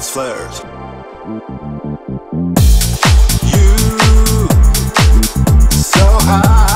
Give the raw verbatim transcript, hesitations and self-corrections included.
lights flares. You so high.